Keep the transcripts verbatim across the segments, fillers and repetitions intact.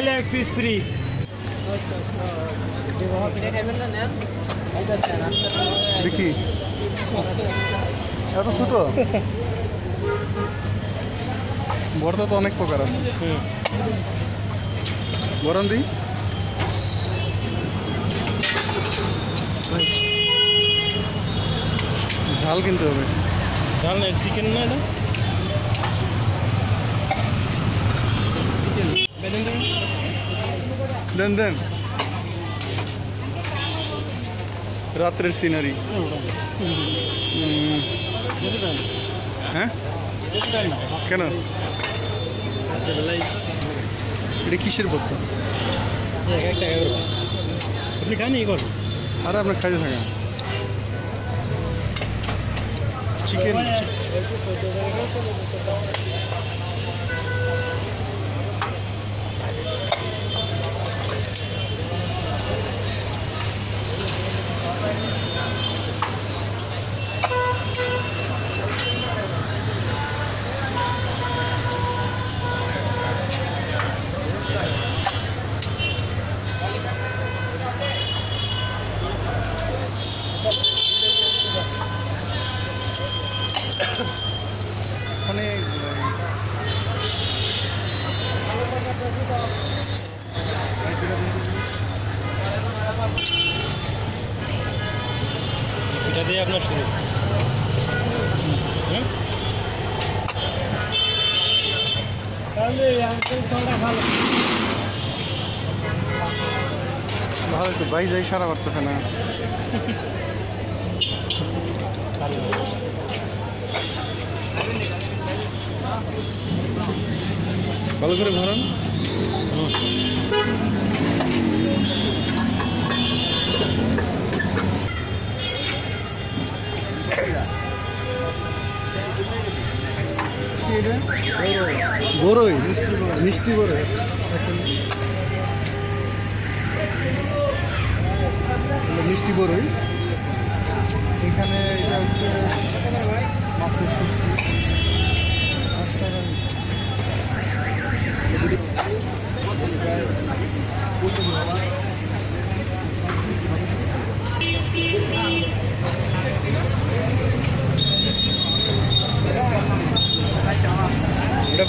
Thai leg piece free. Ricky. Chata suto. Borda to onek pokar ache. Borandi. ঝাল কিনতে হবে ঝাল না চিকেন না এটা চিকেন দেন দেন দেন রাতের সিনারি হ্যাঁ কেন এটা কিসের বক্তা আপনি খান এই কর আর আপনার খাইতে থাকেন Chicken. Yapmak istiyorum. Ben de yani sonra kalırım. Bahadır ki bayıza işara baktı sana. Balı kırıp haram. Boroy, Mishti Boroy. Mishti Boroy. এখানে এটা হচ্ছে মাছের শুটকি। Hey, sir,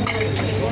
I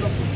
going to